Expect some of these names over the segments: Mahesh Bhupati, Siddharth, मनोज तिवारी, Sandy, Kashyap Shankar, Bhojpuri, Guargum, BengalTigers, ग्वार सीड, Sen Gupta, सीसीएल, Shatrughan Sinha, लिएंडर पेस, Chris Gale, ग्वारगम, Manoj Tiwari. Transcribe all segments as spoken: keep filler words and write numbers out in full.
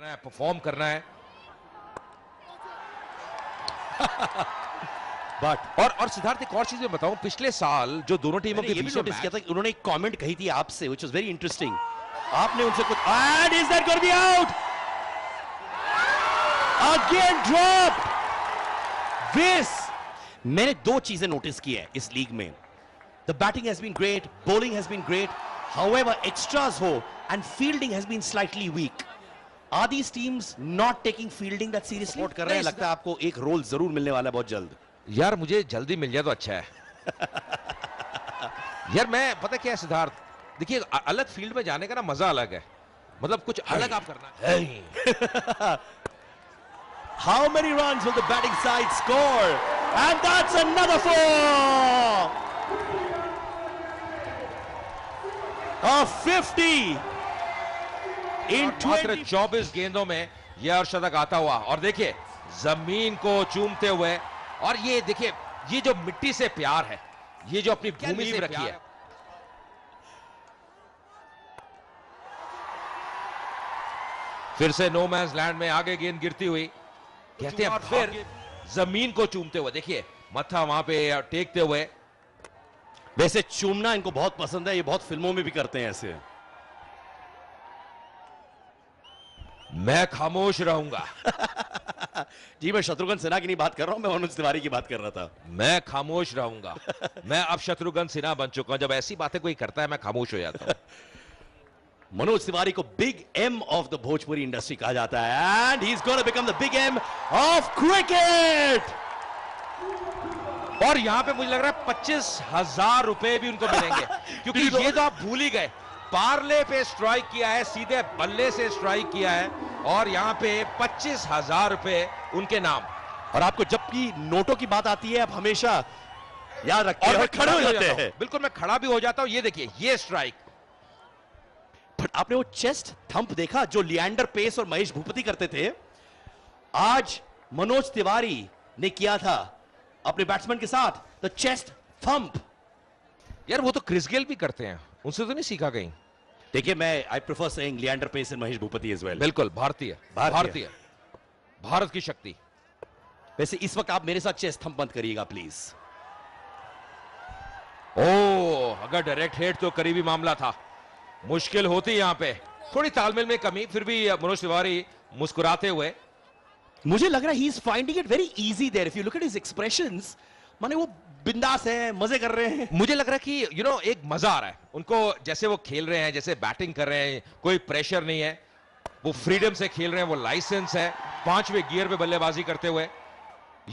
करना है, परफॉर्म करना है। बट और और सिद्धार्थ एक और चीज मैं बताऊं, पिछले साल जो दोनों टीमों के बीच नोटिस किया था, उन्होंने एक कमेंट कही थी आपसे व्हिच वाज वेरी इंटरेस्टिंग, आपने उनसे कुछ and is that going to be out again drop विस। मैंने दो चीजें नोटिस की है इस लीग में, the batting has been great, bowling has been great, however extras ho and fielding has been slightly weak. Are these teams not taking fielding that seriously? Support kar rahe hain, lagta hai aapko ek role zarur milne wala hai bahut jald. Yaar mujhe jaldi mil jaye to acha hai. Yaar main pata kya Siddharth, dekhiye alag field mein jaane ka na maza alag hai, matlab kuch alag aap karna. How many runs will the batting side score? And that's another four. और fifty in मात्र चौबीस गेंदों में यह अर्धशतक आता हुआ, और देखिए जमीन को चूमते हुए, और ये देखिए ये जो मिट्टी से प्यार है, ये जो अपनी भूमि से रखी है। फिर से नो मैंस लैंड में आगे गेंद गिरती हुई, कहते हैं फिर जमीन को चूमते हुए, देखिए मत्था वहां पे टेकते हुए। वैसे चूमना इनको बहुत पसंद है, ये बहुत फिल्मों में भी करते हैं ऐसे। मैं खामोश रहूंगा। जी मैं शत्रुघ्न सिन्हा की नहीं बात कर रहा हूं, मैं मनोज तिवारी की बात कर रहा था। मैं खामोश रहूंगा। मैं अब शत्रुघ्न सिन्हा बन चुका हूं, जब ऐसी बातें कोई करता है मैं खामोश हो जाता हूं। मनोज तिवारी को big M of the Bhojpuri industry कहा जाता है, and he is going to become the big M of cricket. और यहाँ पे मुझे लग रहा है पच्चीस हजार रुपए भी उनको मिलेंगे, क्योंकि ये तो आप भूल ही गए, पार्ले पे स्ट्राइक किया है, सीधे बल्ले से स्ट्राइक किया है, और यहाँ पे पच्चीस हजार रुपए उनके नाम। और आपको जबकि नोटों की बात आती है आप हमेशा याद रखते हैं, और खड़े हो जाते हैं। बिल्कुल, मैं खड़ा भी हो जाता हूँ। ये देखिए ये स्ट्राइक, बट आपने वो चेस्ट थंप देखा जो लिएंडर पेस और महेश भूपति करते थे, आज मनोज तिवारी ने किया था अपने बैट्समैन के साथ, द चेस्ट थंप। यार वो तो क्रिस गेल भी करते हैं, उनसे तो नहीं सीखा कहीं। देखिए मैं I prefer saying लिएंडर पेस and Mahesh Bhupathi as well. बिल्कुल भारतीय, भारतीय, भारत की शक्ति। वैसे इस वक्त आप मेरे साथ चेस्ट थंप मत करिएगा प्लीज। ओ अगर डायरेक्ट हिट तो करीबी मामला था, मुश्किल होती यहां पे, थोड़ी तालमेल में कमी, फिर भी मनोज तिवारी मुस्कुराते हुए। मुझे लग रहा है he is finding it very easy there, if you look at his expressions, माने वो बिंदास है, मजे कर रहे हैं। मुझे लग रहा है कि यू you नो know, एक मजा आ रहा है उनको, जैसे वो खेल रहे हैं, जैसे बैटिंग कर रहे हैं, कोई प्रेशर नहीं है, वो फ्रीडम से खेल रहे हैं, वो लाइसेंस है। पांचवें गियर में बल्लेबाजी करते हुए,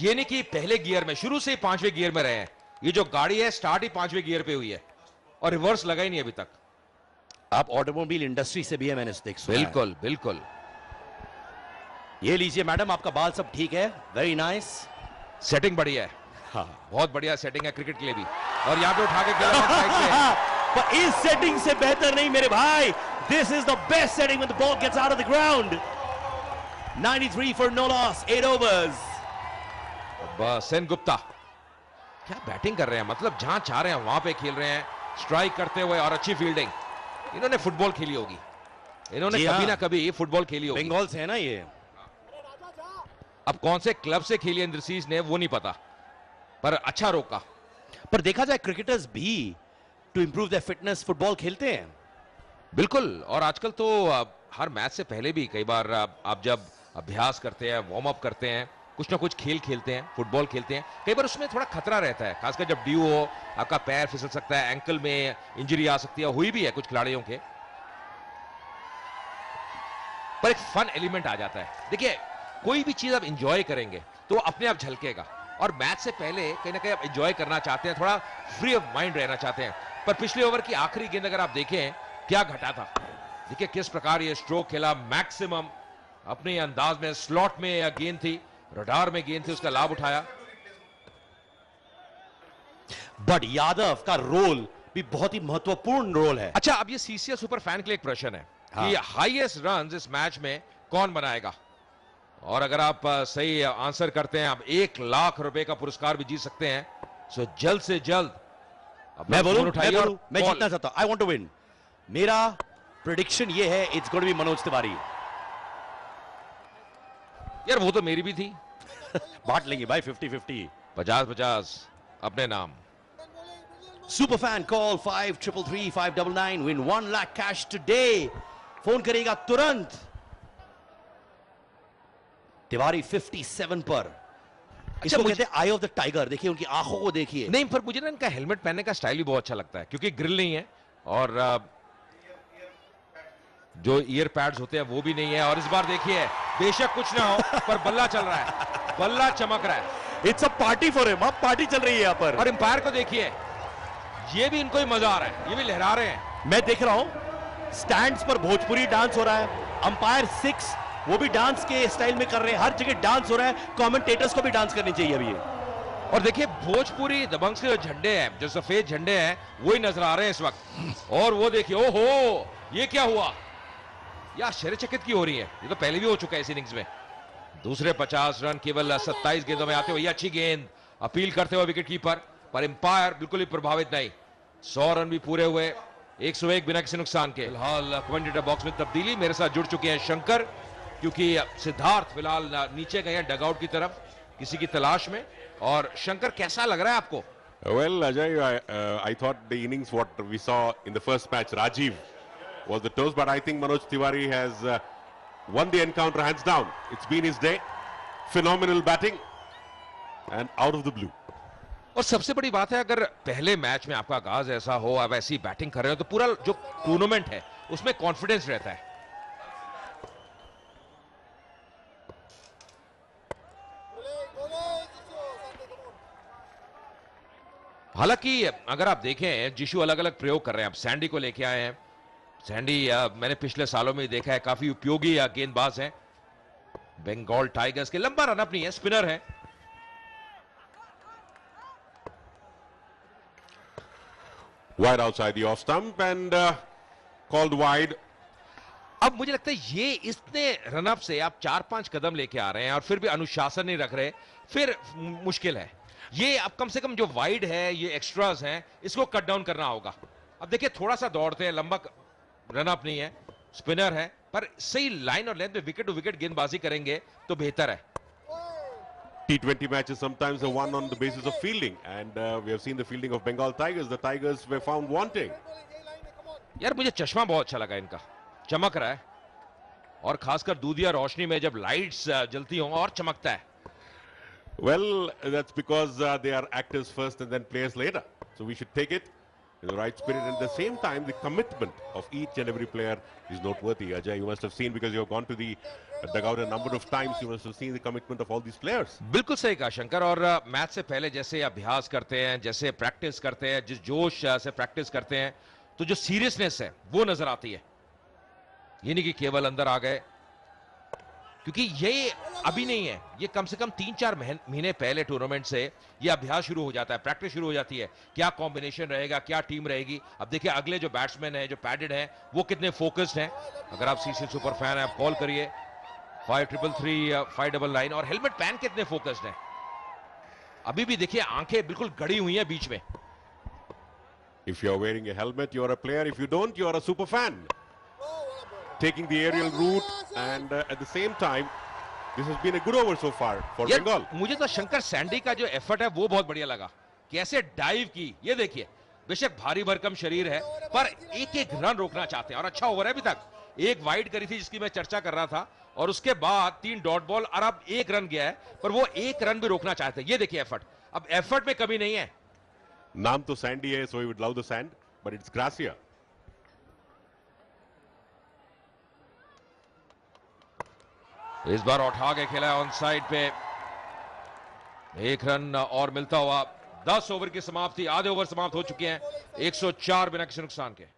ये नहीं कि पहले गियर में, शुरू से ही पांचवें गियर में रहे हैं। ये जो गाड़ी है स्टार्ट ही पांचवें गियर पे हुई है, और रिवर्स लगा ही नहीं अभी तक। आप ऑटोमोबाइल इंडस्ट्री से भी है मैंने देखा। बिल्कुल बिल्कुल। ये लीजिए मैडम, आपका बाल सब ठीक है? वेरी नाइस, सेटिंग बढ़िया है। हाँ बहुत बढ़िया सेटिंग है क्रिकेट के लिए भी, और यहाँ पे उठा के पर इस सेटिंग से बेहतर नहीं मेरे भाई। This is the best setting when the ball gets out of the ground. Ninety three for no loss, eight overs. बस सेन गुप्ता क्या बैटिंग कर रहे हैं, मतलब जहां चाह रहे हैं वहां पे खेल रहे हैं, स्ट्राइक करते हुए और अच्छी फील्डिंग। इन्होंने फुटबॉल खेली होगी, इन्होंने कभी ना कभी फुटबॉल खेली होगी, बंगाल से है ना ये। अब कौन से क्लब से खेली इंद्र सीज ने वो नहीं पता, पर अच्छा रोका। पर देखा जाए क्रिकेटर्स भी to improve their fitness football खेलते हैं। बिल्कुल, और आजकल तो हर मैच से पहले भी कई बार आप जब अभ्यास करते हैं, वार्म अप करते हैं, कुछ ना कुछ खेल खेलते हैं, फुटबॉल खेलते हैं। कई बार उसमें थोड़ा खतरा रहता है, खासकर जब ड्यू हो, आपका पैर फिसल सकता है, एंकल में इंजरी आ सकती है, हुई भी है कुछ खिलाड़ियों के। पर एक फन एलिमेंट आ जाता है, देखिए कोई भी चीज आप एंजॉय करेंगे तो अपने आप झलकेगा, और मैच से पहले कहीं ना कहीं आप एंजॉय करना चाहते हैं, थोड़ा फ्री ऑफ माइंड रहना चाहते हैं। पर पिछले ओवर की आखिरी गेंद अगर आप देखें क्या घटा था, देखिए किस प्रकार ये स्ट्रोक खेला, मैक्सिमम अपने अंदाज में, स्लॉट में गेंद थी, रडार में गेंद थी, उसका लाभ उठाया। बट यादव का रोल भी बहुत ही महत्वपूर्ण रोल है। अच्छा अब ये सीसीएल सुपर फैन के लिए एक प्रश्न है, हाँ। कि हाईएस्ट रन इस मैच में कौन बनाएगा, और अगर आप सही आंसर करते हैं आप एक लाख रुपए का पुरस्कार भी जीत सकते हैं। सो जल्द से जल्द मैं बोलूं, मैं बोलूं, मैं जीतना चाहता हूं, आई वांट टू विन। मेरा प्रेडिक्शन ये है, it's going to be मनोज तिवारी। यार वो तो मेरी भी थी। बांट लेंगे भाई फिफ्टी फिफ्टी, पचास पचास अपने नाम। Super fan call five triple three five double nine, win one lakh cash today. Phone करेगा तुरंत। तिवारी सत्तावन पर। इसको कहते हैं आई ऑफ द टाइगर। देखिए उनकी आंखों को देखिए। नहीं पर मुझे ना इनका हेलमेट पहनने का स्टाइल भी बहुत अच्छा लगता है, क्योंकि ग्रिल नहीं है और जो ईयर पैड्स होते हैं वो भी नहीं है। और इस बार देखिए बेशक कुछ ना हो पर बल्ला चल रहा है, बल्ला चमक रहा है। It's a party for him. अब पार्टी चल रही है यहाँ पर। और एम्पायर को देखिए, ये भी इनको ही मजा आ रहा है, ये भी लहरा रहे हैं। मैं देख रहा हूँ स्टैंड्स पर भोजपुरी डांस हो रहा है, अंपायर सिक्स वो भी डांस के स्टाइल में कर रहे हैं, हर जगह डांस हो रहा है। कमेंटेटर्स को भी डांस करनी चाहिए अभी। और देखिए भोजपुरी दबंग से जो झंडे हैं, जो सफेद झंडे हैं, वो ही नजर आ रहे हैं इस वक्त। और वो देखिए, ओहो ये क्या हुआ यार, आश्चर्यचकित की हो रही है। ये तो पहले भी हो चुका है इस इनिंग्स में। दूसरे पचास रन केवल सत्ताईस गेंदों में आते हुए। ये अच्छी गेंद, अपील करते हुए विकेट कीपर, पर एम्पायर बिल्कुल भी प्रभावित नहीं। सौ रन भी पूरे हुए, एक सौ एक बिना किसी नुकसान के। फिलहाल कमेंटेटर बॉक्स में तब्दीली। मेरे साथ जुड़ चुके हैं शंकर, क्योंकि सिद्धार्थ फिलहाल नीचे गए हैं डगआउट की तरफ किसी की तलाश में। और शंकर कैसा लग रहा है आपको? Well Ajay, I thought the innings what we saw in the first match Rajiv was the toast, but I think Manoj Tiwari has uh, won the encounter hands down. It's been his day. Phenomenal batting and out of the blue. और सबसे बड़ी बात है, अगर पहले match में आपका आगाज ऐसा हो, आप ऐसी बैटिंग कर रहे हो, तो पूरा जो टूर्नामेंट है उसमें कॉन्फिडेंस रहता है। हालांकि अगर आप देखें जिशु अलग अलग प्रयोग कर रहे हैं। आप सैंडी को लेके आए हैं। सैंडी मैंने पिछले सालों में देखा है, काफी उपयोगी गेंदबाज है बंगाल टाइगर्स के। लंबा रन अपनी है, स्पिनर है। Wide outside the off stump and called wide. अब मुझे लगता है ये इतने रनअप से आप चार पांच कदम लेके आ रहे हैं और फिर भी अनुशासन नहीं रख रहे, फिर मुश्किल है। ये आप कम से कम जो वाइड है, ये एक्स्ट्राज हैं, इसको कट डाउन करना होगा। अब देखिए थोड़ा सा दौड़ते हैं, लंबा रनअप नहीं है, स्पिनर है, पर सही लाइन और लेंथ में विकेट टू विकेट गेंदबाजी करेंगे तो बेहतर है। T twenty matches sometimes are won on the basis of fielding, and uh, we have seen the fielding of Bengal Tigers. The Tigers were found wanting. यार मुझे चश्मा बहुत अच्छा लगा इनका, चमक रहा है। और खासकर दूधिया रोशनी में जब लाइट्स जलती हों और चमकता है। Well, that's because uh, they are actors first and then players later. So we should take it in the right spirit, and at the same time the commitment of each and every player is noteworthy. Ajay, you must have seen, because you have gone to the dugout a number of times, you must have seen the commitment of all these players. बिल्कुल सही कहा शंकर। और match से पहले जैसे अभ्यास करते हैं, जैसे प्रैक्टिस करते हैं, जिस जोश से प्रैक्टिस करते हैं, तो जो सीरियसनेस है वो नजर आती है। ये नहीं कि केवल अंदर आ गए, क्योंकि ये अभी नहीं है, ये कम से कम तीन चार महीने पहले टूर्नामेंट से ये अभ्यास शुरू हो जाता है, प्रैक्टिस शुरू हो जाती है। क्या कॉम्बिनेशन रहेगा, क्या टीम रहेगी। अब देखिए अगले जो बैट्समैन हैं, जो पैडेड हैं, वो कितने फोकस्ड हैं। अगर आप सीसी सुपर फैन हैं, आप कॉल करिए five triple three five double nine. और हेलमेट पहन कितने फोकस्ड हैं। अभी भी देखिए आंखें बिल्कुल गड़ी हुई है बीच में। If you are wearing a helmet you are a player, if you don't you are a super fan. Taking the aerial route and uh, at the same time, this has been a good over so far for Bengal. मुझे तो Shankar Sandy का जो effort है वो बहुत बढ़िया लगा। कैसे डाइव की, ये देखिए। बेशक भारी भरकम शरीर है, पर एक एक रन रोकना चाहते हैं। और अच्छा ओवर है अभी तक। एक वाइड करी थी जिसकी मैं चर्चा कर रहा था, और उसके बाद तीन डॉट बॉल और अब एक रन गया है, पर वो एक रन भी रोकना चाहते हैं। ये देखिए एफर्ट, अब एफर्ट में कमी नहीं है। नाम तो सैंडी है, so he would love the sand, but it's grass here. इस बार उठा के खेला ऑन साइड पे, एक रन और मिलता हुआ। दस ओवर की समाप्ति, आधे ओवर समाप्त हो चुके हैं, एक सौ चार बिना किसी नुकसान के।